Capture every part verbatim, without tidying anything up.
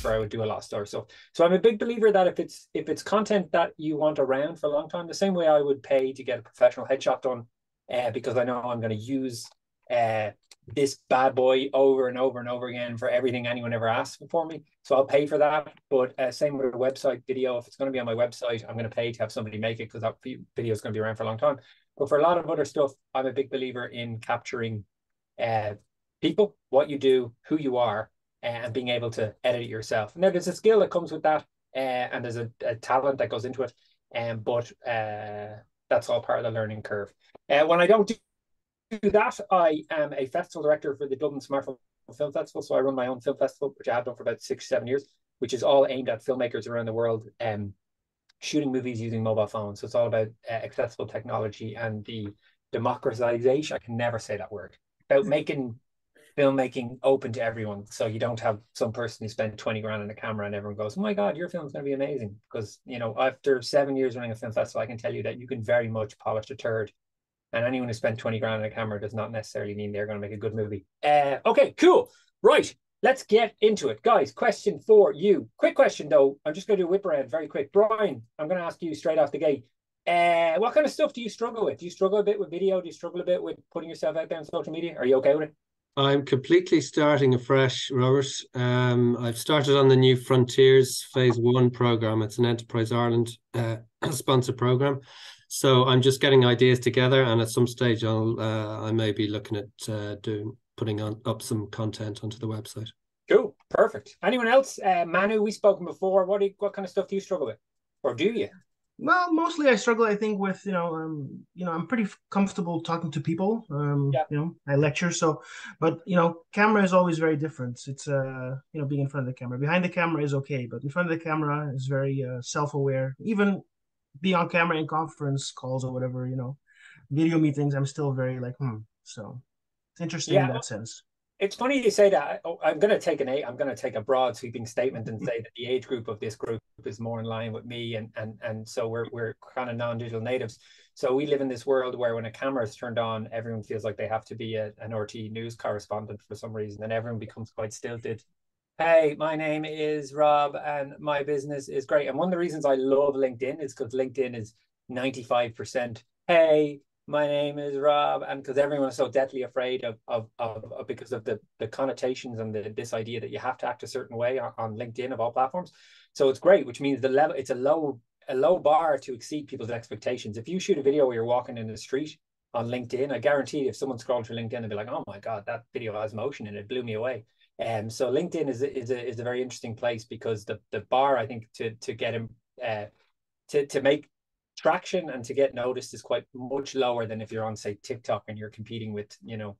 that's where I would do a lot of story stuff. So I'm a big believer that if it's if it's content that you want around for a long time, the same way I would pay to get a professional headshot done, uh, because I know I'm going to use uh, this bad boy over and over and over again for everything anyone ever asks for me. So I'll pay for that. But uh, same with a website video. If it's going to be on my website, I'm going to pay to have somebody make it because that video is going to be around for a long time. But for a lot of other stuff, I'm a big believer in capturing uh, people, what you do, who you are, and being able to edit it yourself. Now, there's a skill that comes with that, uh, and there's a, a talent that goes into it, um, but uh, that's all part of the learning curve. Uh, when I don't do that, I am a festival director for the Dublin Smartphone Film Festival, so I run my own film festival, which I have done for about six, seven years, which is all aimed at filmmakers around the world um, shooting movies using mobile phones. So it's all about uh, accessible technology and the democratization, I can never say that word, about making filmmaking open to everyone, so you don't have some person who spent twenty grand on a camera and everyone goes, oh my god, your film's going to be amazing. Because, you know, after seven years running a film festival, I can tell you that you can very much polish a turd, and anyone who spent twenty grand on a camera does not necessarily mean they're going to make a good movie. Uh okay, cool, right, let's get into it, guys. Question for you, quick question though, I'm just going to do a whip around very quick. Brian, I'm going to ask you straight off the gate, uh what kind of stuff do you struggle with? Do you struggle a bit with video? Do you struggle a bit with putting yourself out there on social media? Are you okay with it? I'm completely starting afresh, Robert. Um, I've started on the new Frontiers phase one program. It's an Enterprise Ireland uh, sponsor program. So I'm just getting ideas together, and at some stage, I'll uh, I may be looking at uh, doing putting on up some content onto the website. Cool, perfect. Anyone else? Uh, Manu, we've spoken before. What do you, what kind of stuff do you struggle with, or do you? Well, mostly I struggle, I think, with, you know, um, you know, I'm pretty comfortable talking to people. Um, yeah. You know, I lecture, so, but, you know, camera is always very different. It's, uh, you know, being in front of the camera. Behind the camera is okay, but in front of the camera is very uh, self-aware. Even being on camera in conference calls or whatever, you know, video meetings, I'm still very like, hmm. So it's interesting, yeah, in that sense. It's funny you say that. I'm going to take an I'm going to take a broad sweeping statement and say that the age group of this group is more in line with me, and and and so we're we're kind of non-digital natives. So we live in this world where when a camera is turned on, everyone feels like they have to be a, an R T news correspondent for some reason, and everyone becomes quite stilted. Hey, my name is Rob, and my business is great. And one of the reasons I love LinkedIn is because LinkedIn is ninety-five percent. Hey, my name is Rob, and because everyone is so deathly afraid of, of, of, of because of the, the connotations and the, this idea that you have to act a certain way on, on LinkedIn of all platforms. So it's great, which means the level, it's a low, a low bar to exceed people's expectations. If you shoot a video where you're walking in the street on LinkedIn, I guarantee if someone scrolled through LinkedIn, they'd be like, oh my God, that video has motion and it blew me away. And um, so LinkedIn is, is, a, is a very interesting place because the, the bar, I think, to, to get him, uh, to, to make traction and to get noticed is quite much lower than if you're on, say, TikTok and you're competing with, you know,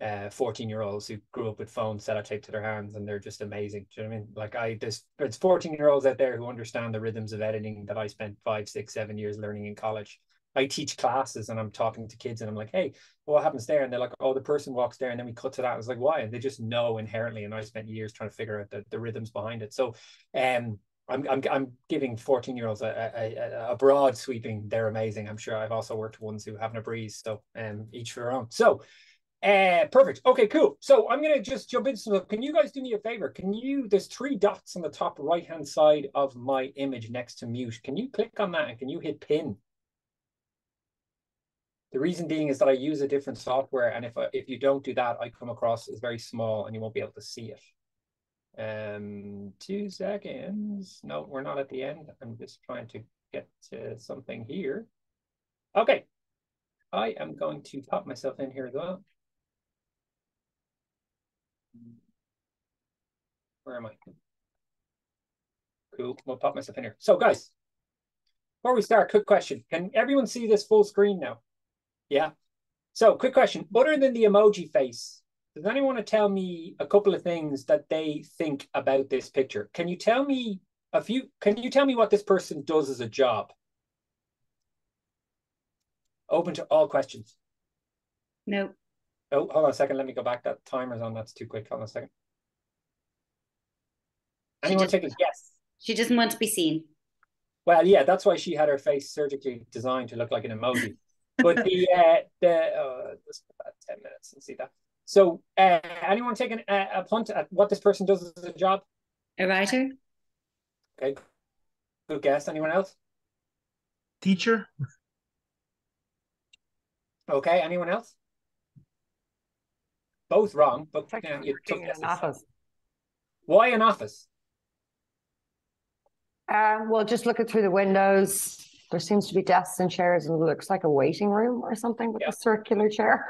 uh, fourteen year olds who grew up with phones set up tape to their hands and they're just amazing. Do you know what I mean? Like I, there's, there's fourteen year olds out there who understand the rhythms of editing that I spent five, six, seven years learning in college. I teach classes and I'm talking to kids and I'm like, hey, what happens there? And they're like, oh, the person walks there and then we cut to that. I was like, why? And they just know inherently. And I spent years trying to figure out the, the rhythms behind it. So, um, I'm, I'm I'm giving fourteen year olds a, a, a broad sweeping. They're amazing. I'm sure I've also worked with ones who haven't a breeze. So um, each for their own. So uh, perfect. Okay, cool. So I'm going to just jump into some. Can you guys do me a favor? Can you, there's three dots on the top right hand side of my image next to mute. Can you click on that and can you hit pin? The reason being is that I use a different software. And if, I, if you don't do that, I come across as very small and you won't be able to see it. Um, two seconds. No, we're not at the end. I'm just trying to get to something here. Okay. I am going to pop myself in here as well. Where am I? Cool. We'll pop myself in here. So guys, before we start, quick question. Can everyone see this full screen now? Yeah. So quick question. Other than the emoji face, does anyone want to tell me a couple of things that they think about this picture? Can you tell me a few? Can you tell me what this person does as a job? Open to all questions. No. Oh, hold on a second. Let me go back. That timer's on. That's too quick. Hold on a second. Anyone take a guess? She doesn't want to be seen. Well, yeah, that's why she had her face surgically designed to look like an emoji. But the uh, the uh, let's put that ten minutes and see that. So, uh, anyone taking a, a punt at what this person does as a job? A writer? Okay. Good guess. Anyone else? Teacher. Okay. Anyone else? Both wrong, but you know, you took guesses. An office. Why an office? Um, well, just looking through the windows, there seems to be desks and chairs, and it looks like a waiting room or something with yeah. a circular chair.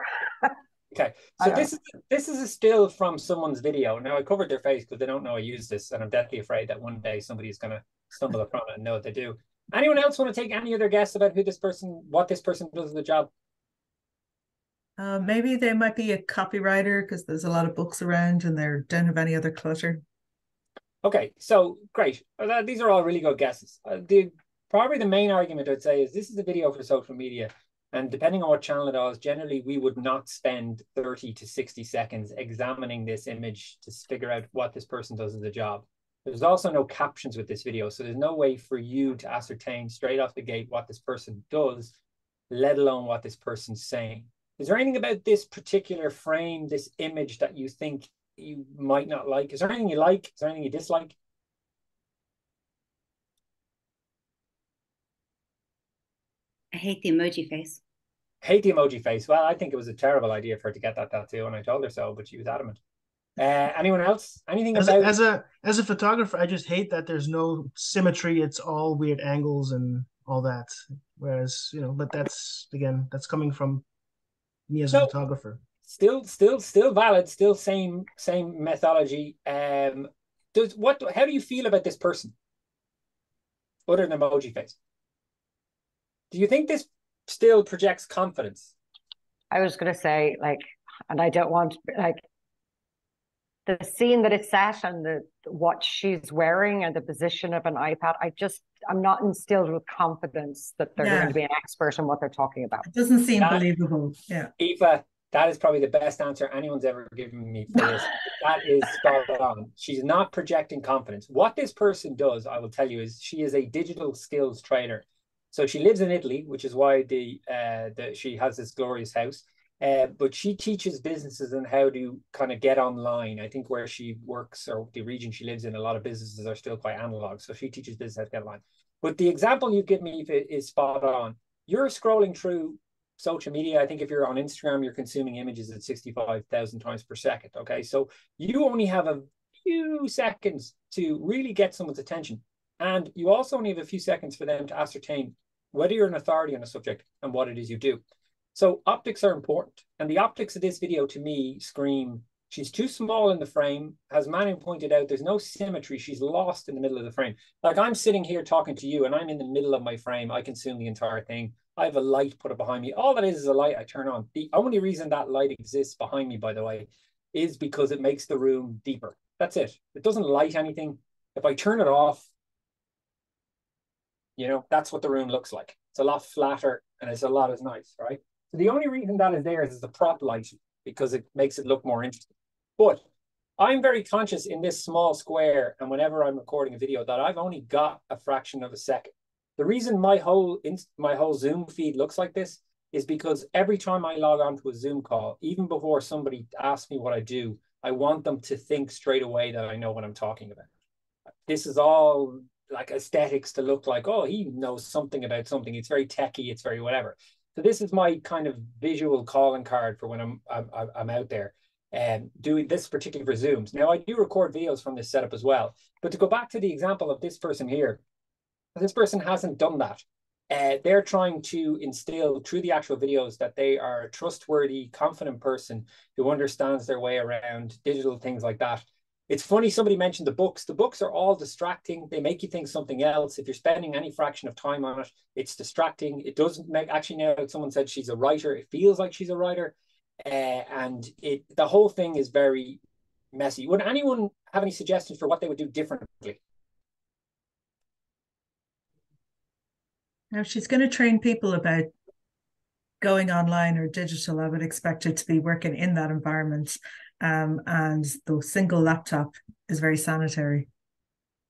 Okay, so this is this is a still from someone's video. Now, I covered their face because they don't know I use this, and I'm deathly afraid that one day somebody's going to stumble upon it and know what they do. Anyone else want to take any other guess about who this person, what this person does in the job? Uh, maybe they might be a copywriter because there's a lot of books around and they don't have any other clutter. Okay, so great. These are all really good guesses. Uh, the, probably the main argument I'd say is this is a video for social media. And depending on what channel it is, generally we would not spend thirty to sixty seconds examining this image to figure out what this person does as a job. There's also no captions with this video. So there's no way for you to ascertain straight off the gate what this person does, let alone what this person's saying. Is there anything about this particular frame, this image that you think you might not like? Is there anything you like? Is there anything you dislike? I hate the emoji face. Hate the emoji face. Well, I think it was a terrible idea for her to get that tattoo, and I told her so, but she was adamant. Uh, anyone else? Anything as about... A, as, a, as a photographer, I just hate that there's no symmetry. It's all weird angles and all that. Whereas, you know, but that's, again, that's coming from me as so, a photographer. Still, still, still valid, still same same methodology. Um, does what? How do you feel about this person? Other than emoji face. Do you think this still projects confidence? I was going to say, like, and I don't want, like, the scene that it's at and the what she's wearing and the position of an iPad, I just, I'm not instilled with confidence that they're no. going to be an expert in what they're talking about. It doesn't seem that, believable. Yeah, Aoife, that is probably the best answer anyone's ever given me for this. That is spot on. She's not projecting confidence. What this person does, I will tell you, is she is a digital skills trainer. So she lives in Italy, which is why the, uh, the she has this glorious house. Uh, but she teaches businesses on how to kind of get online. I think where she works or the region she lives in, a lot of businesses are still quite analog. So she teaches businesses how to get online. But the example you give me is spot on. You're scrolling through social media. I think if you're on Instagram, you're consuming images at sixty-five thousand times per second. Okay, so you only have a few seconds to really get someone's attention. And you also only have a few seconds for them to ascertain whether you're an authority on a subject and what it is you do. So optics are important. And the optics of this video to me scream, she's too small in the frame. As Manon pointed out, there's no symmetry. She's lost in the middle of the frame. Like I'm sitting here talking to you and I'm in the middle of my frame. I consume the entire thing. I have a light put up behind me. All that is is a light I turn on. The only reason that light exists behind me, by the way, is because it makes the room deeper. That's it. It doesn't light anything. If I turn it off, you know, that's what the room looks like. It's a lot flatter and it's a lot as nice, right? So the only reason that is there is the prop lighting because it makes it look more interesting. But I'm very conscious in this small square and whenever I'm recording a video that I've only got a fraction of a second. The reason my whole my whole Zoom feed looks like this is because every time I log on to a Zoom call, even before somebody asks me what I do, I want them to think straight away that I know what I'm talking about. This is all... like aesthetics to look like, oh, he knows something about something. It's very techie. It's very whatever. So this is my kind of visual calling card for when I'm I'm, I'm out there and um, doing this particular for Zooms. Now I do record videos from this setup as well. But to go back to the example of this person here, this person hasn't done that. Uh, they're trying to instill through the actual videos that they are a trustworthy, confident person who understands their way around digital things like that. It's funny, somebody mentioned the books. The books are all distracting. They make you think something else. If you're spending any fraction of time on it, it's distracting. It doesn't make, actually now someone said she's a writer. It feels like she's a writer. Uh, and it the whole thing is very messy. Would anyone have any suggestions for what they would do differently? Now, she's going to train people about going online or digital. I would expect her to be working in that environment. Um, and the single laptop is very sanitary.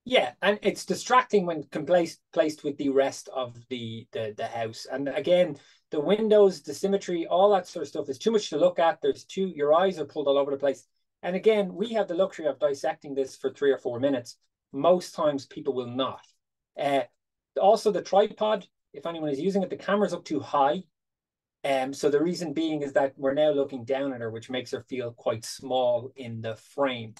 Yeah, and it's distracting when placed placed with the rest of the, the the house. And again, the windows, the symmetry, all that sort of stuff is too much to look at. There's too your eyes are pulled all over the place. And again, we have the luxury of dissecting this for three or four minutes. Most times people will not. Uh, also the tripod, if anyone is using it, the camera's up too high. Um, so the reason being is that we're now looking down at her, which makes her feel quite small in the frame.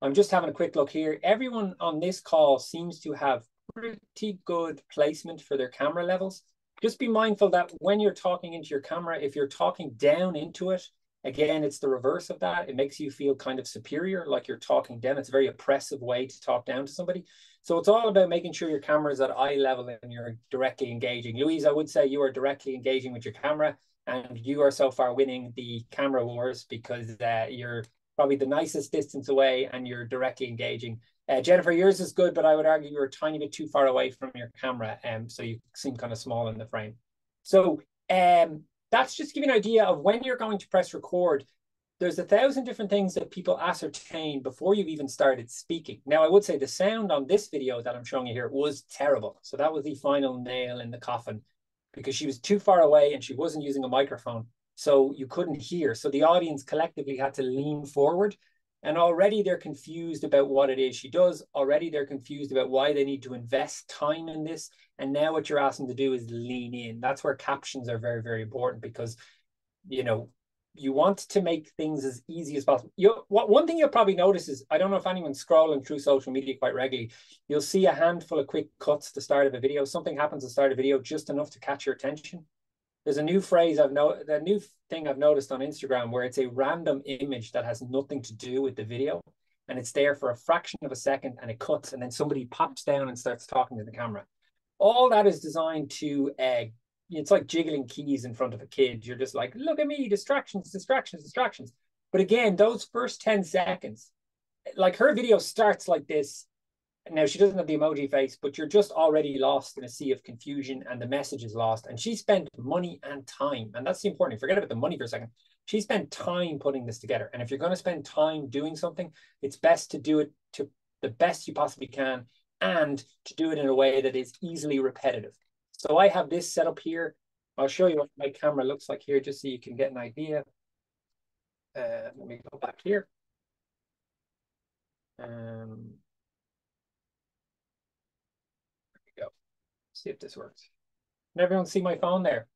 I'm just having a quick look here. Everyone on this call seems to have pretty good placement for their camera levels. Just be mindful that when you're talking into your camera, if you're talking down into it, again, it's the reverse of that. It makes you feel kind of superior, like you're talking down. It's a very oppressive way to talk down to somebody. So it's all about making sure your camera is at eye level and you're directly engaging. Louise, I would say you are directly engaging with your camera, and you are so far winning the camera wars because uh, you're probably the nicest distance away and you're directly engaging. Uh, Jennifer, yours is good, but I would argue you're a tiny bit too far away from your camera. Um, so you seem kind of small in the frame. So um, that's just to give you an idea of when you're going to press record. There's a thousand different things that people ascertain before you've even started speaking. Now, I would say the sound on this video that I'm showing you here was terrible. So that was the final nail in the coffin because she was too far away and she wasn't using a microphone. So you couldn't hear. So the audience collectively had to lean forward. And already they're confused about what it is she does. Already they're confused about why they need to invest time in this. And now what you're asking them to do is lean in. That's where captions are very, very important because, you know, you want to make things as easy as possible. You, what, one thing you'll probably notice is, I don't know if anyone's scrolling through social media quite regularly, you'll see a handful of quick cuts at the start of a video. Something happens at the start of a video just enough to catch your attention. There's a new phrase I've no, a new thing I've noticed on Instagram where it's a random image that has nothing to do with the video, and it's there for a fraction of a second, and it cuts, and then somebody pops down and starts talking to the camera. All that is designed to, uh, it's like jiggling keys in front of a kid. You're just like, look at me, distractions, distractions, distractions. But again, those first ten seconds, like her video starts like this. Now, she doesn't have the emoji face, but you're just already lost in a sea of confusion and the message is lost. And she spent money and time. And that's the important thing. Forget about the money for a second. She spent time putting this together. And if you're going to spend time doing something, it's best to do it to the best you possibly can and to do it in a way that is easily repetitive. So I have this set up here. I'll show you what my camera looks like here just so you can get an idea. Uh, let me go back here. Um. See if this works. Can everyone see my phone there?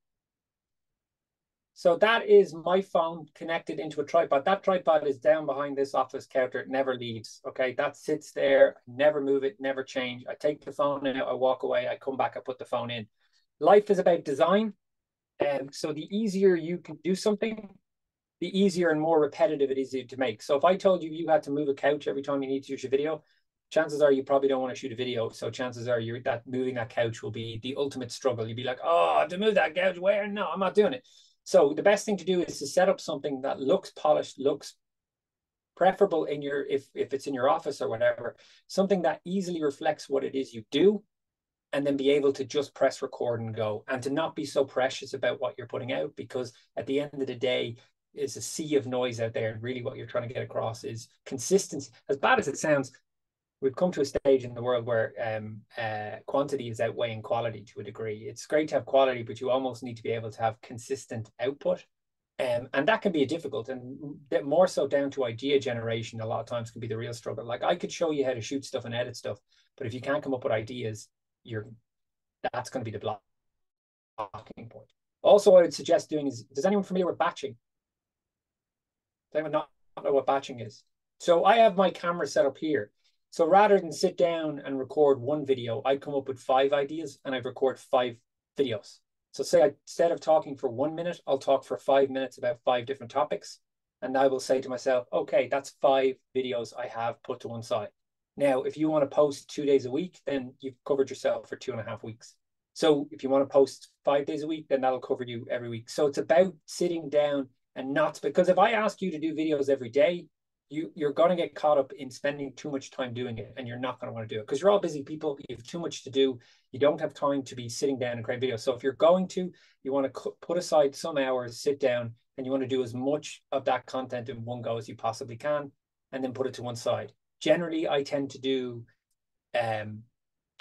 So that is my phone connected into a tripod. That tripod is down behind this office counter. It never leaves. Okay, that sits there. Never move it. Never change. I take the phone out. I walk away. I come back. I put the phone in. Life is about design. Um, so the easier you can do something, the easier and more repetitive it is to make. So if I told you you had to move a couch every time you need to use your video, chances are you probably don't want to shoot a video. So chances are you're, that moving that couch will be the ultimate struggle. You'd be like, oh, I have to move that couch where? No, I'm not doing it. So the best thing to do is to set up something that looks polished, looks preferable in your, if, if it's in your office or whatever, something that easily reflects what it is you do, and then be able to just press record and go, and to not be so precious about what you're putting out, because at the end of the day, it's a sea of noise out there. And really what you're trying to get across is consistency. As bad as it sounds, we've come to a stage in the world where um, uh, quantity is outweighing quality to a degree. It's great to have quality, but you almost need to be able to have consistent output. Um, and that can be difficult, and more so down to idea generation a lot of times can be the real struggle. Like I could show you how to shoot stuff and edit stuff, but if you can't come up with ideas, you're that's going to be the blocking point. Also, what I would suggest doing is, does anyone familiar with batching? Does anyone not know what batching is? So I have my camera set up here. So rather than sit down and record one video, I'd come up with five ideas and I'd record five videos. So say I, instead of talking for one minute, I'll talk for five minutes about five different topics. And I will say to myself, okay, that's five videos I have put to one side. Now, if you want to post two days a week, then you've covered yourself for two and a half weeks. So if you want to post five days a week, then that'll cover you every week. So it's about sitting down and not, because if I ask you to do videos every day, You, you're going to get caught up in spending too much time doing it, and you're not going to want to do it because you're all busy people. You have too much to do. You don't have time to be sitting down and creating videos. So if you're going to, you want to put aside some hours, sit down, and you want to do as much of that content in one go as you possibly can, and then put it to one side. Generally, I tend to do um,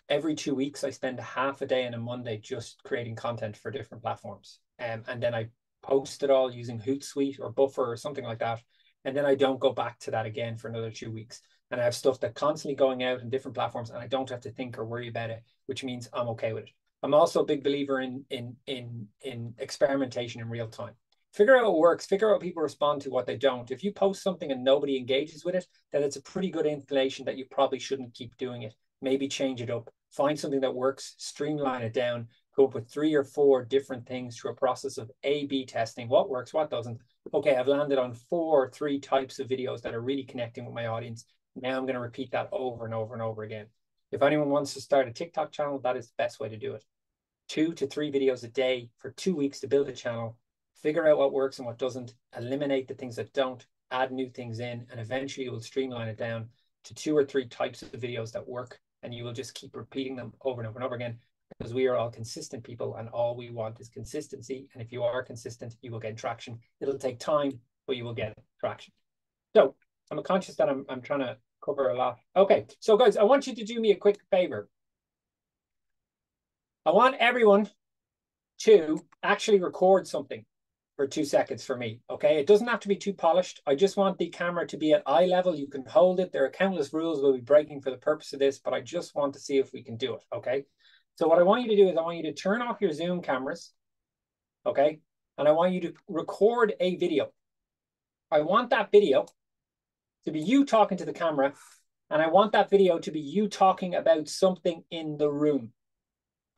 every two weeks, I spend half a day and a Monday just creating content for different platforms. Um, and then I post it all using Hootsuite or Buffer or something like that. and then I don't go back to that again for another two weeks. And I have stuff that constantly going out in different platforms, and I don't have to think or worry about it, which means I'm okay with it. I'm also a big believer in in in in experimentation in real time. Figure out what works, figure out what people respond to, what they don't. If you post something and nobody engages with it, then it's a pretty good inclination that you probably shouldn't keep doing it. Maybe change it up, find something that works, streamline it down, go up with three or four different things through a process of A B testing, what works, what doesn't. Okay, I've landed on four or three types of videos that are really connecting with my audience. Now I'm going to repeat that over and over and over again. If anyone wants to start a TikTok channel, that is the best way to do it. Two to three videos a day for two weeks to build a channel, figure out what works and what doesn't, eliminate the things that don't, add new things in, and eventually you will streamline it down to two or three types of videos that work, and you will just keep repeating them over and over and over again, because we are all consistent people and all we want is consistency. And if you are consistent, you will get traction. It'll take time, but you will get traction. So I'm conscious that I'm, I'm trying to cover a lot. Okay, so guys, I want you to do me a quick favor. I want everyone to actually record something for two seconds for me, okay? It doesn't have to be too polished. I just want the camera to be at eye level. You can hold it. There are countless rules we'll be breaking for the purpose of this, but I just want to see if we can do it, okay? So what I want you to do is I want you to turn off your Zoom cameras, okay? And I want you to record a video. I want that video to be you talking to the camera, and I want that video to be you talking about something in the room,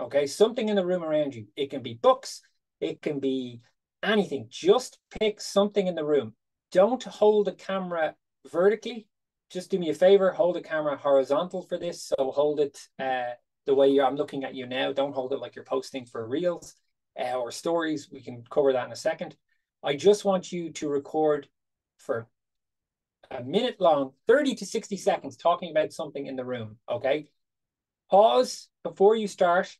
okay? Something in the room around you. It can be books, it can be anything. Just pick something in the room. Don't hold the camera vertically. Just do me a favor, hold the camera horizontal for this. So hold it uh, the way I'm looking at you now. Don't hold it like you're posting for reels uh, or stories. We can cover that in a second. I just want you to record for a minute long, thirty to sixty seconds, talking about something in the room, okay? Pause before you start,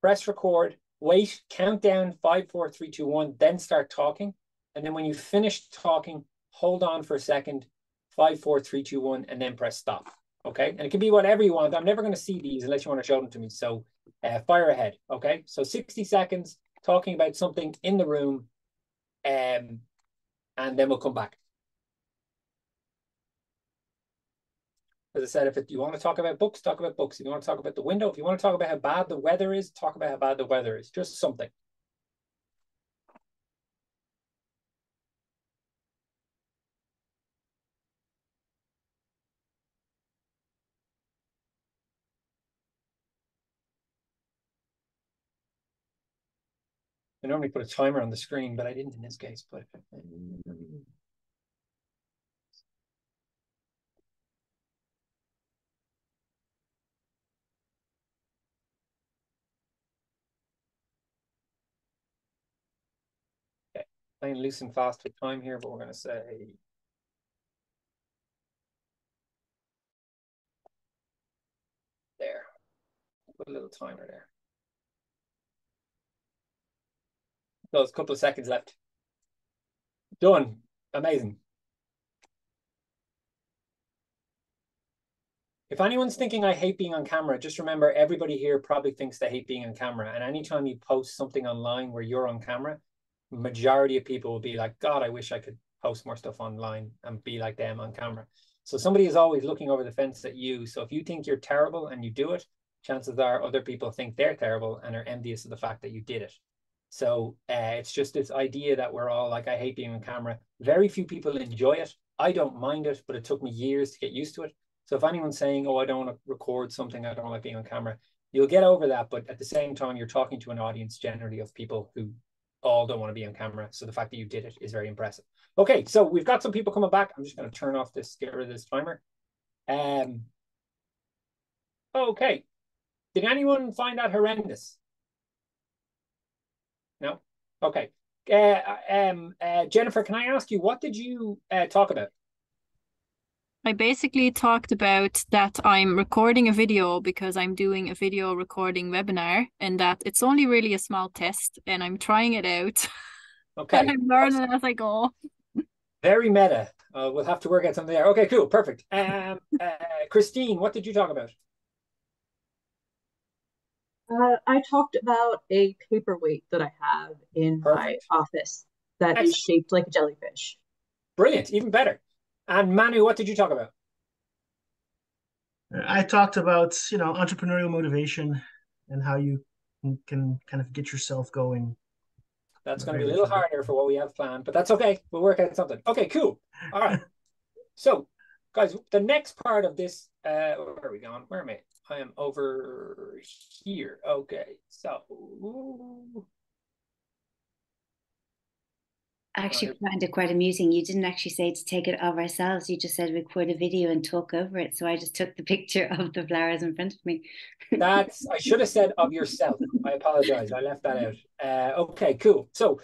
press record, wait, count down, five, four, three, two, one, then start talking. And then when you finish talking, hold on for a second, five, four, three, two, one, and then press stop, okay? And it can be whatever you want. I'm never gonna see these unless you wanna show them to me. So uh, fire ahead, okay? So sixty seconds talking about something in the room, um, and then we'll come back. As I said, if it, you want to talk about books, talk about books. If you want to talk about the window, if you want to talk about how bad the weather is, talk about how bad the weather is. Just something. I normally put a timer on the screen, but I didn't in this case. But playing loose and fast with time here, but we're going to say there. Put a little timer there. So there's a couple of seconds left. Done. Amazing. If anyone's thinking I hate being on camera, just remember everybody here probably thinks they hate being on camera. And anytime you post something online where you're on camera, majority of people will be like, God, I wish I could post more stuff online and be like them on camera. So somebody is always looking over the fence at you. So if you think you're terrible and you do it, chances are other people think they're terrible and are envious of the fact that you did it. So uh, it's just this idea that we're all like, I hate being on camera. Very few people enjoy it. I don't mind it, but it took me years to get used to it. So if anyone's saying, oh, I don't want to record something, I don't like being on camera, you'll get over that. But at the same time, you're talking to an audience generally of people who all don't want to be on camera. So the fact that you did it is very impressive. Okay, so we've got some people coming back. I'm just going to turn off this, get rid of this timer. Um, okay. Did anyone find that horrendous? No? Okay. Uh, um, uh, Jennifer, can I ask you, what did you uh, talk about? I basically talked about that I'm recording a video because I'm doing a video recording webinar, and that it's only really a small test and I'm trying it out. Okay. And I'm learning awesome as I go. Very meta. Uh, we'll have to work out something there. Okay, cool. Perfect. Um, uh, Christine, what did you talk about? Uh, I talked about a paperweight that I have in Perfect. my office that Excellent. is shaped like a jellyfish. Brilliant, even better. And Manu, what did you talk about? I talked about, you know, entrepreneurial motivation and how you can kind of get yourself going. That's going to be a little harder for what we have planned, but that's okay. We'll work out something. Okay, cool. All right. So, guys, the next part of this, uh, where are we going? Where am I? I am over here. Okay, so. I actually found it quite amusing. You didn't actually say to take it of ourselves. You just said record a video and talk over it. So I just took the picture of the flowers in front of me. That's, I should have said of yourself. I apologize. I left that out. Uh, okay, cool. So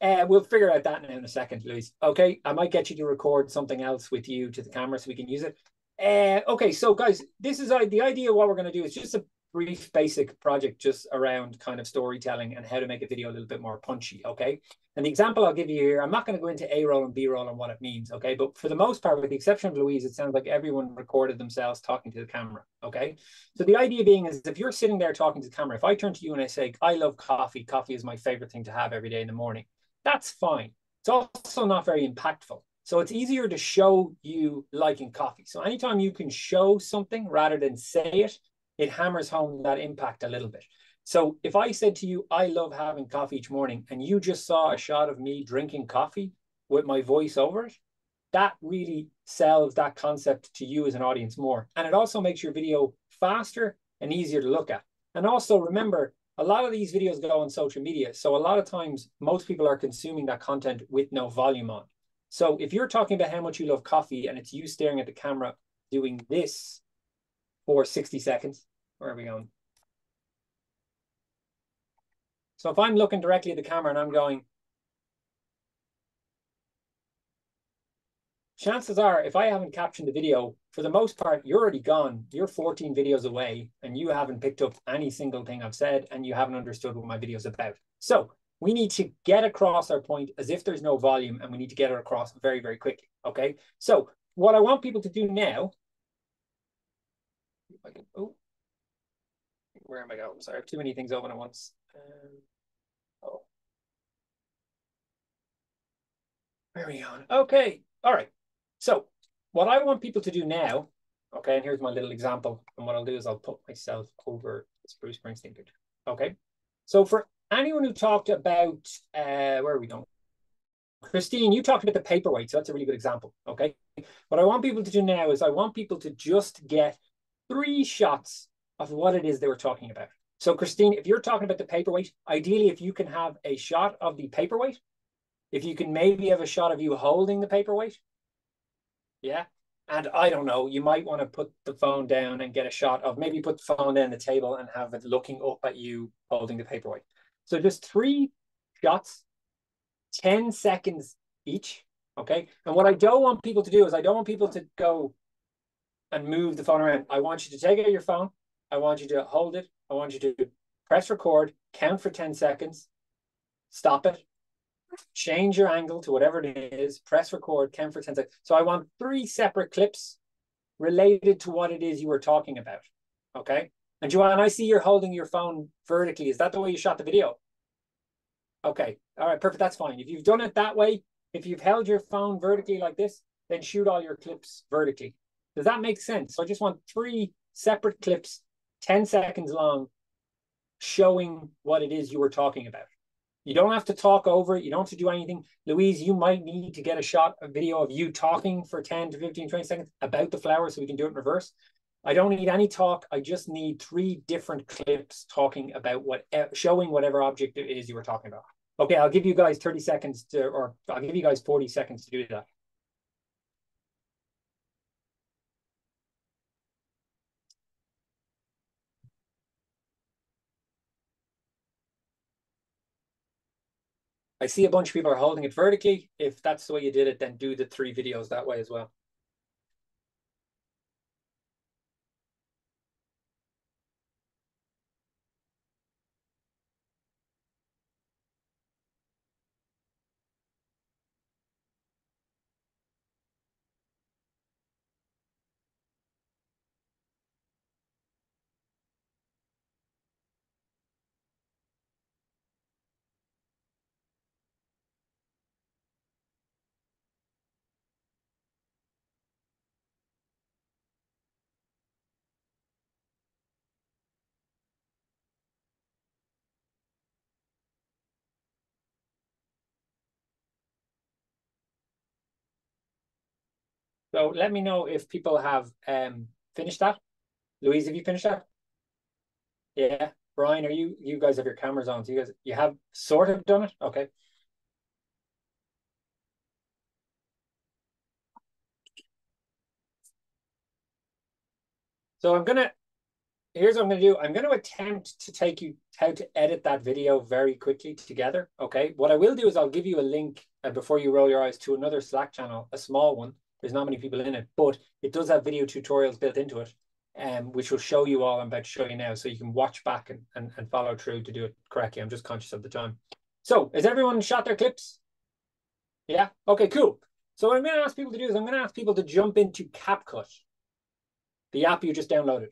uh, we'll figure out that now in a second, Louise. Okay, I might get you to record something else with you to the camera so we can use it. Uh, okay, so guys, this is uh, the idea of what we're going to do is just a brief basic project just around kind of storytelling and how to make a video a little bit more punchy, okay? And the example I'll give you here, I'm not going to go into A roll and B roll and what it means, okay? But for the most part, with the exception of Louise, it sounds like everyone recorded themselves talking to the camera, okay? So the idea being is if you're sitting there talking to the camera, if I turn to you and I say, I love coffee, coffee is my favorite thing to have every day in the morning, that's fine. It's also not very impactful. So it's easier to show you liking coffee. So anytime you can show something rather than say it, it hammers home that impact a little bit. So if I said to you, I love having coffee each morning, and you just saw a shot of me drinking coffee with my voice over it, that really sells that concept to you as an audience more. And it also makes your video faster and easier to look at. And also remember, a lot of these videos go on social media. So a lot of times, most people are consuming that content with no volume on. So if you're talking about how much you love coffee and it's you staring at the camera doing this for sixty seconds, where are we going? So if I'm looking directly at the camera and I'm going, chances are, if I haven't captioned the video, for the most part, you're already gone. You're fourteen videos away and you haven't picked up any single thing I've said and you haven't understood what my video's about. So we need to get across our point as if there's no volume, and we need to get it across very, very quickly, okay? So what I want people to do now, if I can, oh, where am I going? Sorry, I have too many things open at once. Um, oh, where are we on? Okay, all right. So what I want people to do now, okay, and here's my little example, and what I'll do is I'll put myself over this Bruce Springsteen picture, okay? So for anyone who talked about, uh, where are we going? Christine, you talked about the paperweight, so that's a really good example, okay? What I want people to do now is I want people to just get three shots of what it is they were talking about. So Christine, if you're talking about the paperweight, ideally if you can have a shot of the paperweight, if you can maybe have a shot of you holding the paperweight, yeah? And I don't know, you might want to put the phone down and get a shot of, maybe put the phone down the table and have it looking up at you holding the paperweight. So just three shots, ten seconds each, okay? And what I don't want people to do is I don't want people to go and move the phone around. I want you to take out your phone. I want you to hold it. I want you to press record, count for ten seconds, stop it, change your angle to whatever it is, press record, count for ten seconds. So I want three separate clips related to what it is you were talking about, okay? And Joanne, I see you're holding your phone vertically. Is that the way you shot the video? Okay, all right, perfect, that's fine. If you've done it that way, if you've held your phone vertically like this, then shoot all your clips vertically. Does that make sense? So I just want three separate clips, ten seconds long, showing what it is you were talking about. You don't have to talk over it, you don't have to do anything. Louise, you might need to get a shot, a video of you talking for ten to fifteen, twenty seconds about the flowers so we can do it in reverse. I don't need any talk. I just need three different clips talking about what, showing whatever object it is you were talking about. Okay, I'll give you guys thirty seconds to, or I'll give you guys forty seconds to do that. I see a bunch of people are holding it vertically. If that's the way you did it, then do the three videos that way as well. So let me know if people have um, finished that. Louise, have you finished that? Yeah. Brian, are you, you guys have your cameras on. So you guys, you have sort of done it? Okay. So I'm gonna, here's what I'm gonna do. I'm gonna attempt to take you how to edit that video very quickly together, okay? What I will do is I'll give you a link uh, before you roll your eyes to another Slack channel, a small one. There's not many people in it, but it does have video tutorials built into it, um, which will show you all I'm about to show you now. So you can watch back and, and, and follow through to do it correctly. I'm just conscious of the time. So has everyone shot their clips? Yeah, okay, cool. So what I'm gonna ask people to do is I'm gonna ask people to jump into CapCut, the app you just downloaded.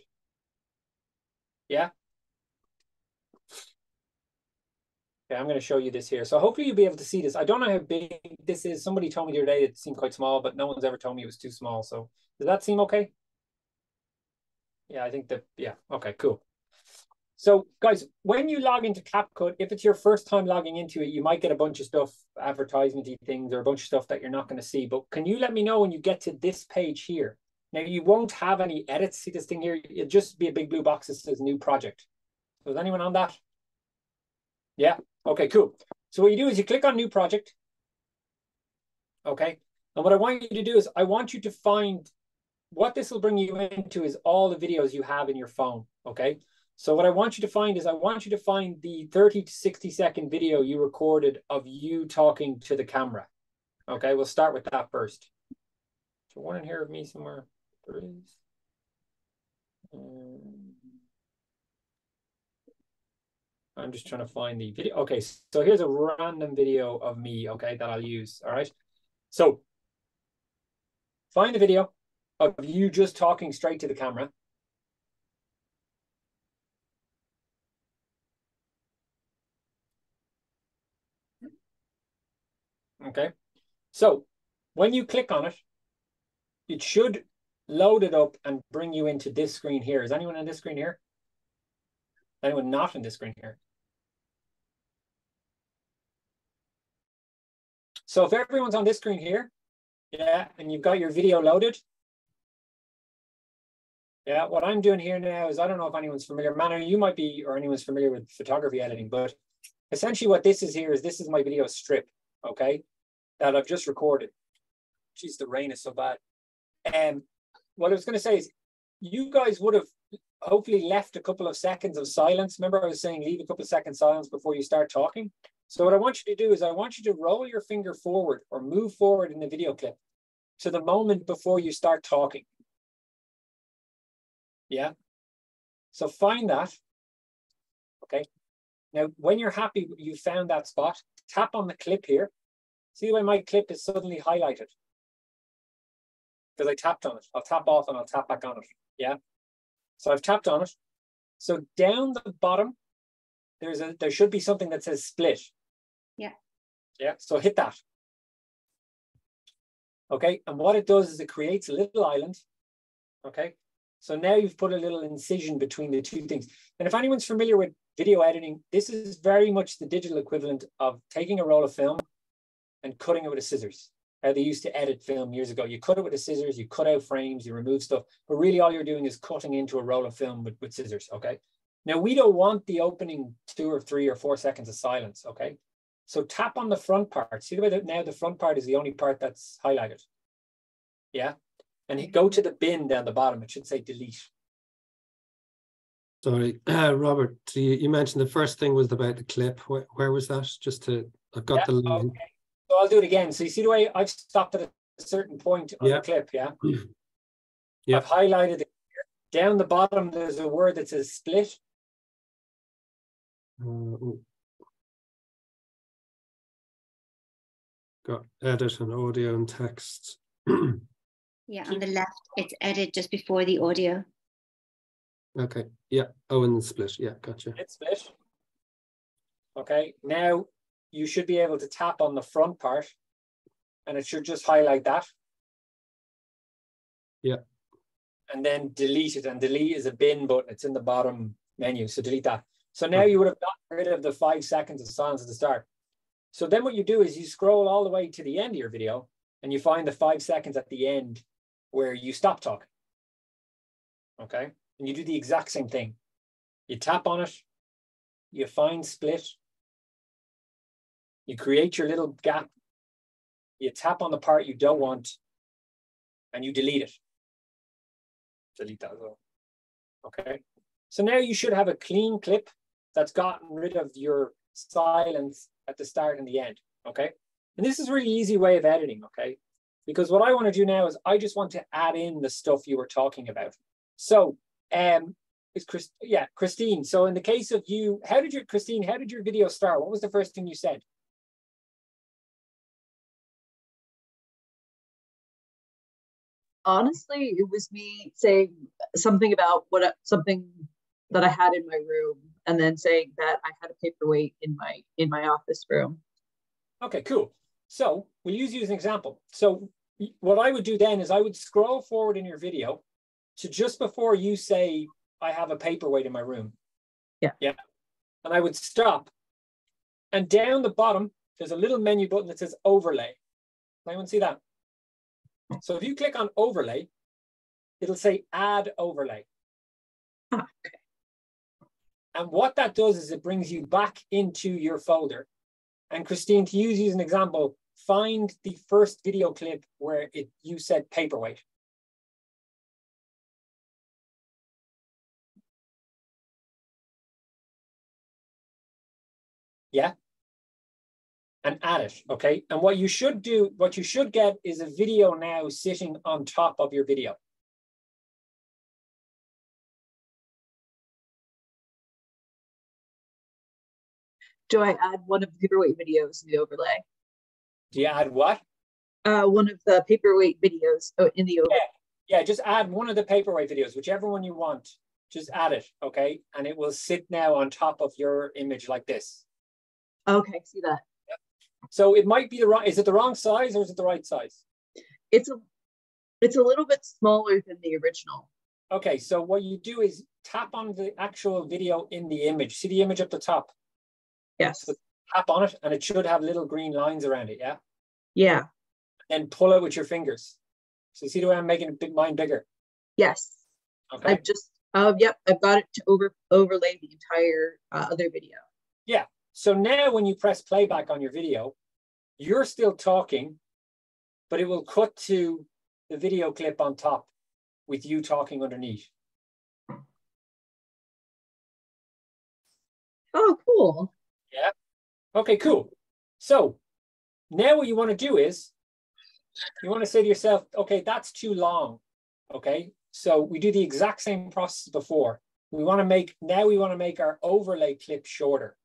Yeah? Okay, I'm gonna show you this here. So hopefully you'll be able to see this. I don't know how big this is. Somebody told me the other day it seemed quite small, but no one's ever told me it was too small. So does that seem okay? Yeah, I think that, yeah, okay, cool. So guys, when you log into CapCut, if it's your first time logging into it, you might get a bunch of stuff, advertisement-y things, or a bunch of stuff that you're not gonna see. But can you let me know when you get to this page here? Now, you won't have any edits. See this thing here? It'll just be a big blue box that says new project. Was anyone on that? Yeah? Okay, cool. So what you do is you click on new project. Okay. And what I want you to do is I want you to find what this will bring you into is all the videos you have in your phone. Okay. So what I want you to find is I want you to find the thirty to sixty second video you recorded of you talking to the camera. Okay. We'll start with that first. So one in here of me somewhere. There is. Um, I'm just trying to find the video. Okay, so here's a random video of me, okay, that I'll use, all right? So find the video of you just talking straight to the camera. Okay, so when you click on it, it should load it up and bring you into this screen here. Is anyone on this screen here? Anyone not in this screen here? So if everyone's on this screen here, yeah, and you've got your video loaded. Yeah, what I'm doing here now is, I don't know if anyone's familiar, Manu, you might be, or anyone's familiar with photography editing, but essentially what this is here is this is my video strip, okay, that I've just recorded. Jeez, the rain is so bad. Um, what I was going to say is you guys would have hopefully left a couple of seconds of silence. Remember I was saying leave a couple of seconds silence before you start talking. So what I want you to do is I want you to roll your finger forward or move forward in the video clip to the moment before you start talking. Yeah. So find that. Okay. Now, when you're happy you found that spot, tap on the clip here. See the way my clip is suddenly highlighted? Because I tapped on it. I'll tap off and I'll tap back on it. Yeah. So I've tapped on it. So down the bottom, there's a there should be something that says split. Yeah. Yeah. So hit that. Okay. And what it does is it creates a little island. Okay. So now you've put a little incision between the two things. And if anyone's familiar with video editing, this is very much the digital equivalent of taking a roll of film and cutting it with a scissors. How they used to edit film years ago. You cut it with the scissors, you cut out frames, you remove stuff, but really all you're doing is cutting into a roll of film with, with scissors, okay? Now we don't want the opening two or three or four seconds of silence, okay? So tap on the front part. See the way that now the front part is the only part that's highlighted. Yeah? And go to the bin down the bottom. It should say delete. Sorry, uh, Robert, so you, you mentioned the first thing was about the clip. Where, where was that? Just to, I've got yeah, the line. Okay. So I'll do it again. So you see the way I've stopped at a certain point on yeah. the clip, yeah? yeah? I've highlighted it. Down the bottom, there's a word that says split. Uh, got edit and audio and text. yeah, on the left, it's edit just before the audio. Okay, yeah. Oh, and split, yeah, gotcha. It's split. Okay, now you should be able to tap on the front part and it should just highlight that. Yeah. And then delete it, and delete is a bin button. It's in the bottom menu, so delete that. So now you would have gotten rid of the five seconds of silence at the start. So then what you do is you scroll all the way to the end of your video and you find the five seconds at the end where you stop talking, okay? And you do the exact same thing. You tap on it, you find split, you create your little gap, you tap on the part you don't want, and you delete it. Delete that as well, okay? So now you should have a clean clip that's gotten rid of your silence at the start and the end, okay? And this is a really easy way of editing, okay? Because what I want to do now is I just want to add in the stuff you were talking about. So, um, is Chris, yeah, Christine. So in the case of you, how did your, Christine, how did your video start? What was the first thing you said? Honestly, it was me saying something about what, something that I had in my room, and then saying that I had a paperweight in my, in my office room. Okay, cool. So we'll use you as an example. So what I would do then is I would scroll forward in your video to just before you say, I have a paperweight in my room. Yeah. Yeah. And I would stop. And down the bottom, there's a little menu button that says overlay. Anyone see that? So if you click on overlay, it'll say add overlay. Okay. And what that does is it brings you back into your folder. And Christine, to use you as an example, find the first video clip where it, you said paperweight. Yeah. And add it, okay? And what you should do, what you should get is a video now sitting on top of your video. Do I add one of the paperweight videos in the overlay? Do you add what? Uh, one of the paperweight videos in the overlay. Yeah. Yeah, just add one of the paperweight videos, whichever one you want. Just add it, okay? And it will sit now on top of your image like this. Okay, see that. Yep. So it might be the wrong, is it the wrong size or is it the right size? It's a, it's a little bit smaller than the original. Okay, so what you do is tap on the actual video in the image. See the image at the top? Yes. So tap on it and it should have little green lines around it, yeah? Yeah. And pull out with your fingers. So see the way I'm making mine bigger? Yes. Okay. I've just, uh, yep, I've got it to over, overlay the entire uh, other video. Yeah. So now when you press playback on your video, you're still talking, but it will cut to the video clip on top with you talking underneath. Oh, cool. Yeah. Okay, cool. So now what you want to do is you want to say to yourself, okay, that's too long. Okay. So we do the exact same process before. We want to make, now we want to make our overlay clip shorter.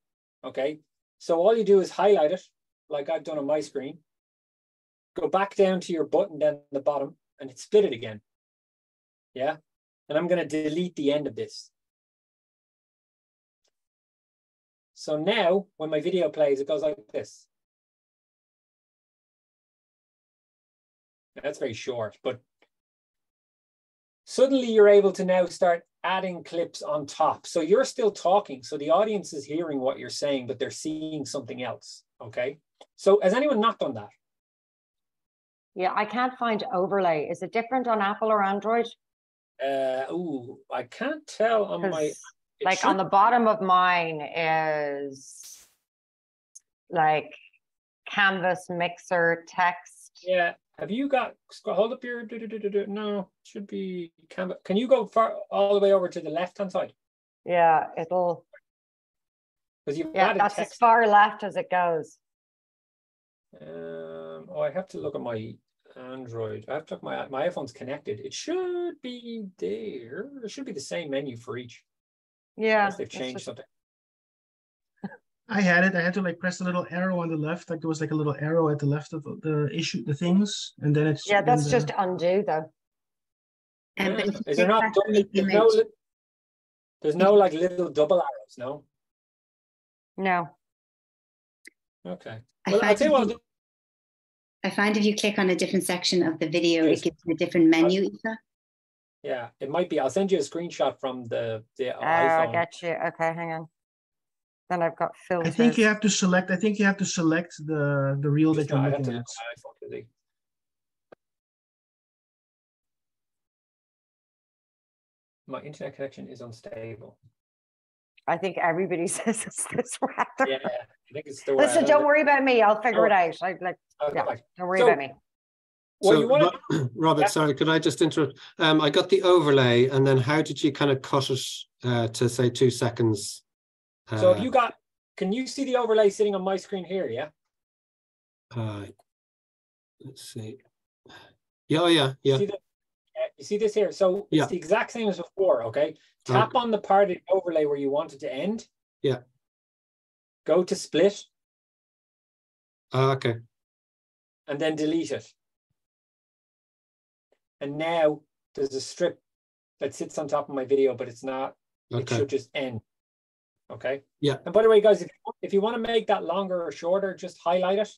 Okay, so all you do is highlight it, like I've done on my screen. Go back down to your button down the bottom and split it again. Yeah, and I'm going to delete the end of this. So now, when my video plays, it goes like this. Now, that's very short, but suddenly you're able to now start adding clips on top. So you're still talking. So the audience is hearing what you're saying, but they're seeing something else. Okay. So has anyone not done that? Yeah, I can't find overlay. Is it different on Apple or Android? Uh, ooh, I can't tell on my... Like should... on the bottom of mine is like canvas, mixer, text. Yeah. Have you got, hold up your, do, do, do, do, do, no, should be, can, can you go far, all the way over to the left-hand side? Yeah, it'll, you've yeah, added that's text. As far left as it goes. Um, oh, I have to look at my Android. I have to look, my, my iPhone's connected. It should be there. It should be the same menu for each. Yeah. Unless they've changed just... something. I had it. I had to like press a little arrow on the left. Like there was like a little arrow at the left of the issue, the things, and then it's yeah. That's the... just undo though. And yeah. Is there not? There's no, there's no like little double arrows, no. No. Okay. Well, I, I tell you what. You, I find if you click on a different section of the video, yes. It gives you a different menu. Eva. Yeah, it might be. I'll send you a screenshot from the the oh, iPhone. I got you. Okay, hang on. Then I've got filters. I think you have to select. I think you have to select the the reel that you're looking at. my internet connection is unstable. I think everybody says it's this weather. Yeah, I think it's the weather. Listen, don't worry about me. I'll figure oh. it out. I, like, okay. yeah, don't worry so, about me. Well, so, you wanna... Robert, yeah. sorry, could I just interrupt? Um, I got the overlay, and then how did you kind of cut it uh, to say two seconds? Uh, so, have you got? Can you see the overlay sitting on my screen here? Yeah. Uh, let's see. Yeah, yeah, yeah. See the, you see this here? So it's yeah. the exact same as before. Okay. Tap okay. on the part of the overlay where you want it to end. Yeah. Go to split. Uh, okay. And then delete it. And now there's a strip that sits on top of my video, but it's not, okay. it should just end. Okay. Yeah. And by the way, guys, if you, if you want to make that longer or shorter, just highlight it.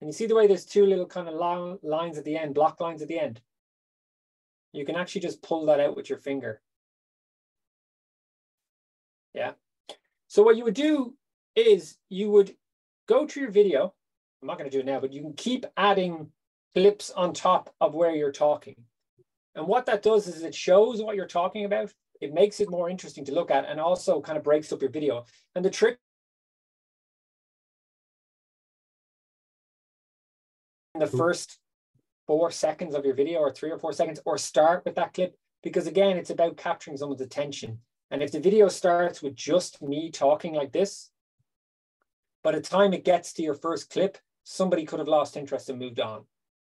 And you see the way there's two little kind of long lines at the end, block lines at the end. You can actually just pull that out with your finger. Yeah. So what you would do is you would go to your video. I'm not going to do it now, but you can keep adding clips on top of where you're talking. And what that does is it shows what you're talking about. It makes it more interesting to look at and also kind of breaks up your video. And the trick in the first four seconds of your video or three or four seconds, or start with that clip, because again, it's about capturing someone's attention. And if the video starts with just me talking like this, by the time it gets to your first clip, somebody could have lost interest and moved on.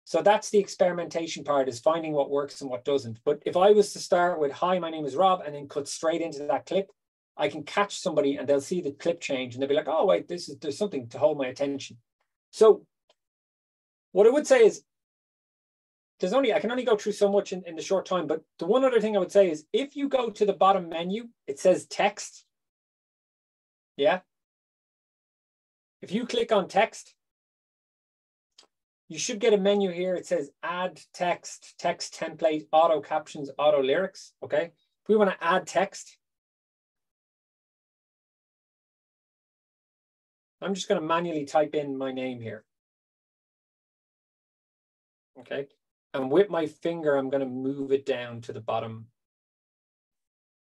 So that's the experimentation part, is finding what works and what doesn't. But if I was to start with, hi, my name is Rob, and then cut straight into that clip, I can catch somebody and they'll see the clip change and they'll be like, oh, wait, this is, there's something to hold my attention. So what I would say is, there's only, I can only go through so much in, in the short time, but the one other thing I would say is, if you go to the bottom menu, it says text. Yeah. If you click on text, you should get a menu here. It says add text, text template, auto captions, auto lyrics. Okay. If we want to add text, I'm just going to manually type in my name here. Okay. And with my finger, I'm going to move it down to the bottom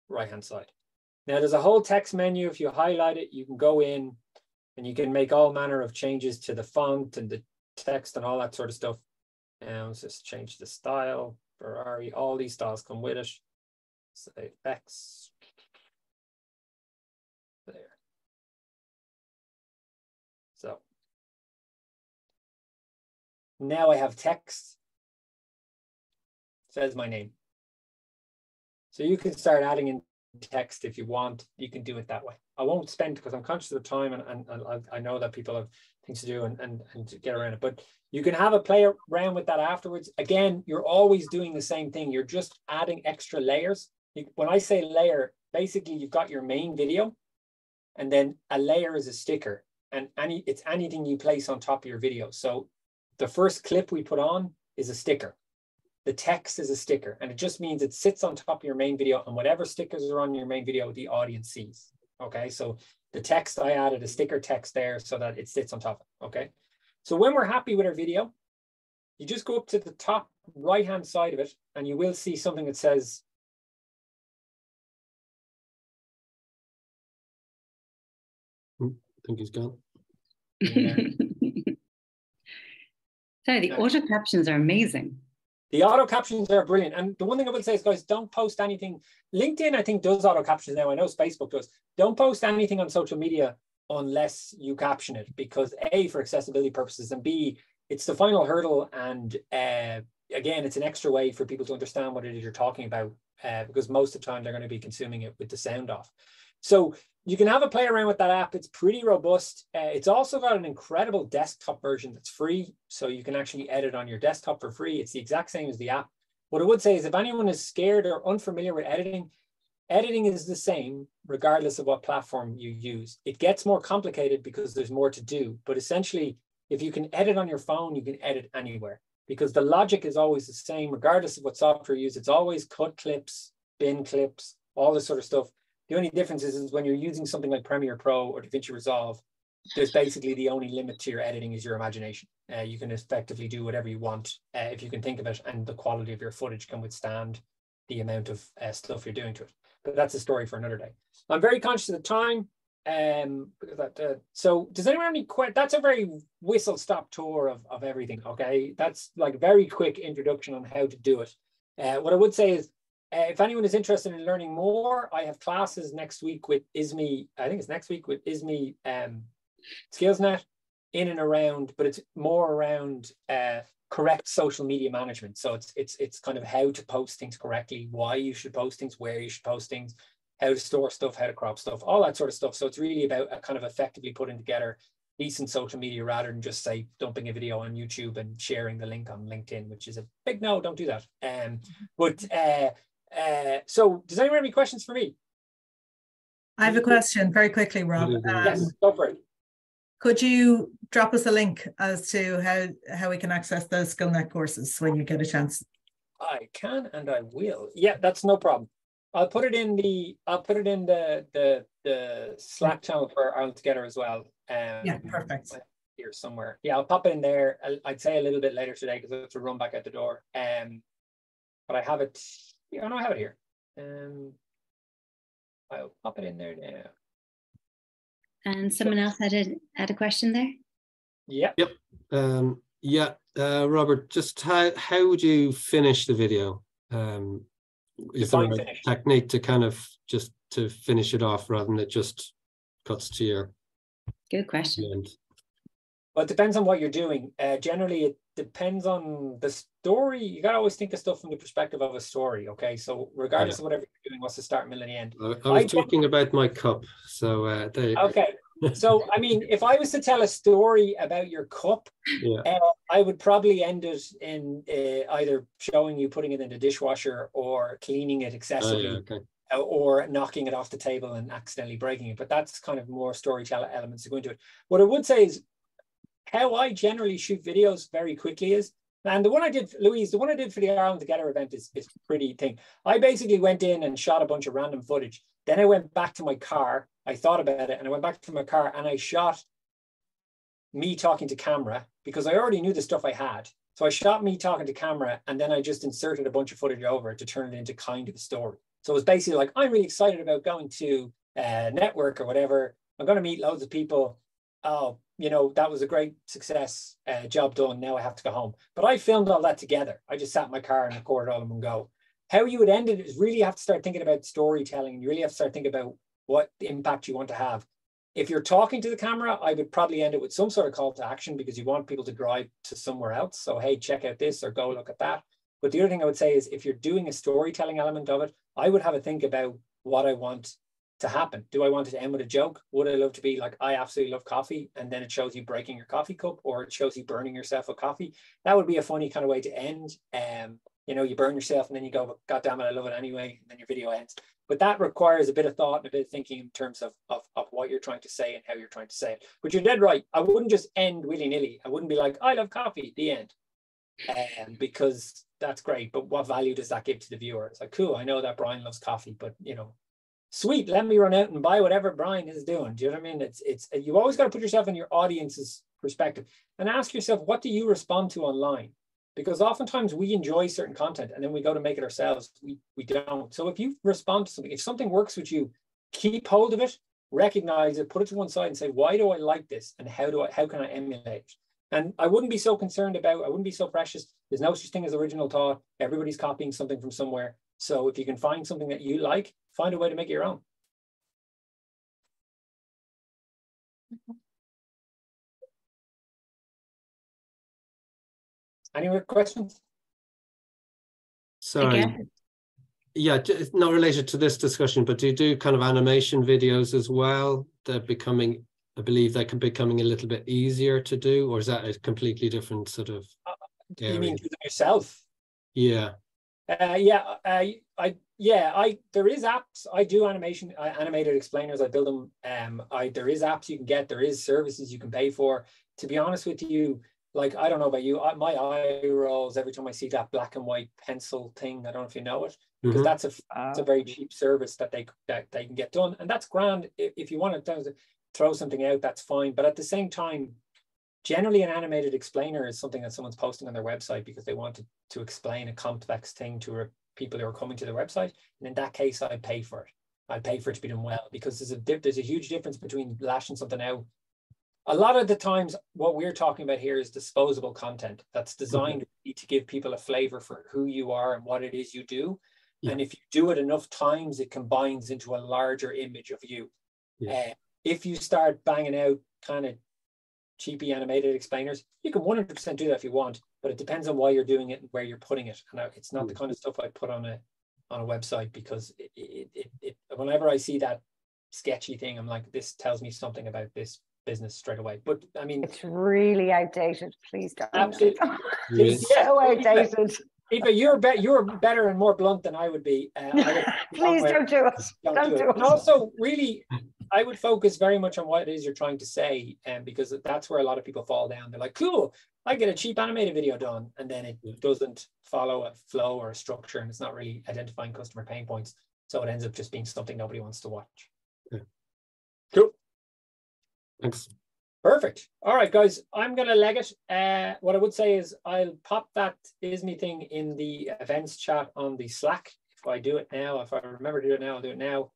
right-hand side. Now there's a whole text menu. If you highlight it, you can go in and you can make all manner of changes to the font and the text and all that sort of stuff. And let's just change the style. Ferrari, all these styles come with it. Say X. There. So now I have text. It says my name. So you can start adding in text if you want. You can do it that way. I won't spend, because I'm conscious of the time, and, and, and I know that people have things to do and, and, and to get around it, but you can have a play around with that afterwards. Again, you're always doing the same thing. You're just adding extra layers. You, when I say layer, basically you've got your main video, and then a layer is a sticker, and any it's anything you place on top of your video. So the first clip we put on is a sticker. The text is a sticker, and it just means it sits on top of your main video, and whatever stickers are on your main video, the audience sees. Okay, so the text, I added a sticker text there so that it sits on top of it. Okay, so when we're happy with our video, you just go up to the top right-hand side of it, and you will see something that says I think he's gone. Yeah. So the auto captions are amazing. The auto captions are brilliant. And the one thing I would say is, guys, don't post anything. LinkedIn, I think, does auto captions now. I know Facebook does. Don't post anything on social media unless you caption it, because A, for accessibility purposes, and B, it's the final hurdle. And uh, again, it's an extra way for people to understand what it is you're talking about, uh, because most of the time they're going to be consuming it with the sound off. So you can have a play around with that app. It's pretty robust. Uh, it's also got an incredible desktop version that's free. So you can actually edit on your desktop for free. It's the exact same as the app. What I would say is, if anyone is scared or unfamiliar with editing, editing is the same regardless of what platform you use. It gets more complicated because there's more to do. But essentially, if you can edit on your phone, you can edit anywhere, because the logic is always the same regardless of what software you use. It's always cut clips, bin clips, all this sort of stuff. The only difference is, is when you're using something like Premiere Pro or DaVinci Resolve, there's basically the only limit to your editing is your imagination. Uh, you can effectively do whatever you want uh, if you can think of it, and the quality of your footage can withstand the amount of uh, stuff you're doing to it. But that's a story for another day. I'm very conscious of the time. Um, that, uh, so does anyone have any questions? That's a very whistle stop tour of, of everything. Okay. That's like a very quick introduction on how to do it. Uh, what I would say is, uh, if anyone is interested in learning more, I have classes next week with I S M E. I think it's next week with I S M E um, SkillsNet in and around, but it's more around uh, correct social media management. So it's, it's, it's kind of how to post things correctly, why you should post things, where you should post things, how to store stuff, how to crop stuff, all that sort of stuff. So it's really about a kind of effectively putting together decent social media rather than just say dumping a video on YouTube and sharing the link on LinkedIn, which is a big no, don't do that. Um, but uh, uh, so does anyone have any questions for me? I have a question very quickly, Rob. Um, yes, go for it. Could you drop us a link as to how, how we can access those SkillsNet courses when you get a chance? I can and I will. Yeah, that's no problem. I'll put it in the I'll put it in the the the Slack channel for Ireland Together as well. Um, yeah, perfect. Here somewhere. Yeah, I'll pop it in there. I'd say a little bit later today because I have to run back out the door. Um, but I have it. Yeah, no, I have it here. Um, I'll pop it in there now. And someone else had a had a question there. Yeah. Yep. Um. Yeah. Uh. Robert, just how how would you finish the video? Um. Is there a finish technique to kind of just to finish it off rather than it just cuts to your good question end? Well, it depends on what you're doing. Uh, generally, it depends on the story. You got to always think of stuff from the perspective of a story. OK, so regardless yeah. of whatever you're doing, what's the start, middle and the end? I, I was I talking about my cup. So uh, there you OK. Go. So, I mean, if I was to tell a story about your cup, yeah. uh, I would probably end it in uh, either showing you putting it in the dishwasher or cleaning it excessively. Oh, yeah, okay. Or knocking it off the table and accidentally breaking it. But that's kind of more storytelling elements to go into it. What I would say is, how I generally shoot videos very quickly is, and the one I did, Louise, the one I did for the Ireland Together event is, is pretty thing. I basically went in and shot a bunch of random footage. Then I went back to my car. I thought about it and I went back to my car and I shot me talking to camera because I already knew the stuff I had. So I shot me talking to camera and then I just inserted a bunch of footage over it to turn it into kind of a story. So it was basically like, I'm really excited about going to a network or whatever. I'm going to meet loads of people. Oh, you know, that was a great success, uh, job done. Now I have to go home. But I filmed all that together. I just sat in my car and recorded all in one go. How you would end it is really have to start thinking about storytelling. And you really have to start thinking about what impact you want to have. If you're talking to the camera, I would probably end it with some sort of call to action because you want people to drive to somewhere else. So, hey, check out this or go look at that. But the other thing I would say is if you're doing a storytelling element of it, I would have a think about what I want to happen. Do I want it to end with a joke? Would I love to be like, I absolutely love coffee, and then it shows you breaking your coffee cup, or it shows you burning yourself with coffee? That would be a funny kind of way to end. Um, you know, you burn yourself and then you go, God damn it, I love it anyway, and then your video ends. But that requires a bit of thought and a bit of thinking in terms of, of, of what you're trying to say and how you're trying to say it. But you're dead right. I wouldn't just end willy-nilly. I wouldn't be like, I love coffee, the end. Um, because that's great, but what value does that give to the viewer? It's like, cool, I know that Brian loves coffee, but you know, sweet, let me run out and buy whatever Brian is doing. Do you know what I mean? It's it's you always got to put yourself in your audience's perspective and ask yourself, what do you respond to online? Because oftentimes we enjoy certain content and then we go to make it ourselves. We we don't. So if you respond to something, if something works with you, keep hold of it, recognize it, put it to one side and say, why do I like this? And how do I how can I emulate it? And I wouldn't be so concerned about, I wouldn't be so precious. There's no such thing as original thought. Everybody's copying something from somewhere. So if you can find something that you like, find a way to make it your own. Any more questions? Sorry. Yeah, it's not related to this discussion, but do you do kind of animation videos as well? They're becoming, I believe they can be becoming a little bit easier to do, or is that a completely different sort of area? You mean do them yourself? Yeah. Uh, yeah, uh, I yeah, I there is apps. I do animation, uh, animated explainers. I build them. Um, I there is apps you can get. There is services you can pay for. To be honest with you, like I don't know about you, I, my eye rolls every time I see that black and white pencil thing. I don't know if you know it, because mm-hmm. that's a that's a very cheap service that they that they can get done, and that's grand. If, if you want to throw something out, that's fine. But at the same time, generally, an animated explainer is something that someone's posting on their website because they wanted to explain a complex thing to a people who are coming to the website. And in that case, I pay for it. I pay for it to be done well, because there's a there's a huge difference between lashing something out. A lot of the times, what we're talking about here is disposable content that's designed mm-hmm. to give people a flavor for who you are and what it is you do. Yeah. And if you do it enough times, it combines into a larger image of you. Yeah. Uh, if you start banging out kind of cheapy animated explainers, you can one hundred percent do that if you want, but it depends on why you're doing it and where you're putting it. And I, it's not mm-hmm. the kind of stuff I put on a on a website, because it, it, it, it, whenever I see that sketchy thing, I'm like, this tells me something about this business straight away. But I mean, it's really outdated. Please don't. Absolutely. It's yeah. so outdated. Eva, you're be you're better and more blunt than I would be. Uh, I Please don't do it. Don't, don't do, do it. it. And also, really, I would focus very much on what it is you're trying to say, and um, because that's where a lot of people fall down. They're like, cool, I get a cheap animated video done, and then it doesn't follow a flow or a structure, and it's not really identifying customer pain points. So it ends up just being something nobody wants to watch. Okay. Cool. Thanks. Perfect. All right, guys, I'm going to leg it. Uh, what I would say is I'll pop that I S M E thing in the events chat on the Slack. If I do it now, if I remember to do it now, I'll do it now.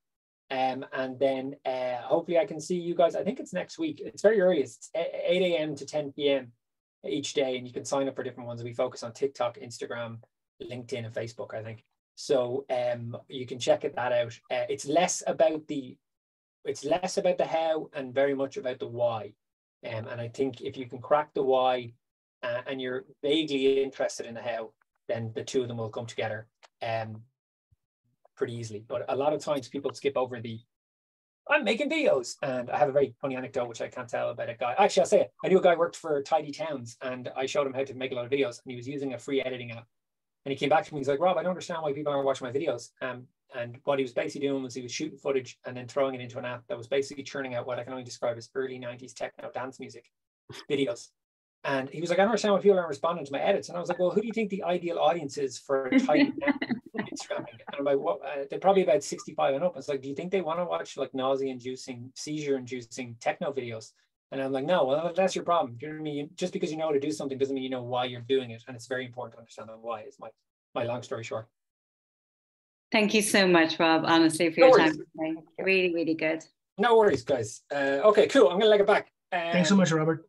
Um, and then uh, hopefully I can see you guys. I think it's next week. It's very early. It's eight A M to ten P M each day. And you can sign up for different ones. We focus on TikTok, Instagram, LinkedIn, and Facebook, I think. So um, you can check it, that out. Uh, it's less about the It's less about the how and very much about the why. Um, and I think if you can crack the why uh, and you're vaguely interested in the how, then the two of them will come together um, pretty easily. But a lot of times people skip over the, I'm making videos. And I have a very funny anecdote, which I can't tell, about a guy. Actually, I'll say it. I knew a guy who worked for Tidy Towns, and I showed him how to make a lot of videos, and he was using a free editing app. And he came back to me, he's like, Rob, I don't understand why people aren't watching my videos. Um, And what he was basically doing was he was shooting footage and then throwing it into an app that was basically churning out what I can only describe as early nineties techno dance music videos. And he was like, I don't understand why people aren't responding to my edits. And I was like, well, who do you think the ideal audience is for Tidy Instagram? And I'm like, what? Uh, they're probably about sixty-five and up. I was like, do you think they want to watch like nausea-inducing, seizure-inducing techno videos? And I'm like, no, well, that's your problem. Do you know what I mean? Just because you know how to do something doesn't mean you know why you're doing it. And it's very important to understand the why. Is my, my long story short. Thank you so much, Rob, honestly, for no your worries. time today. Really, really good. No worries, guys. Uh, okay, cool. I'm going to leg it back. Um, Thanks so much, Robert.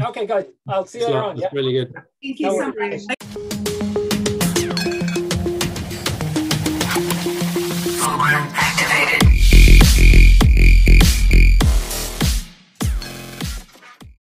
Okay, guys. I'll see you later on. Yeah. Really good. Thank you no so worries. much.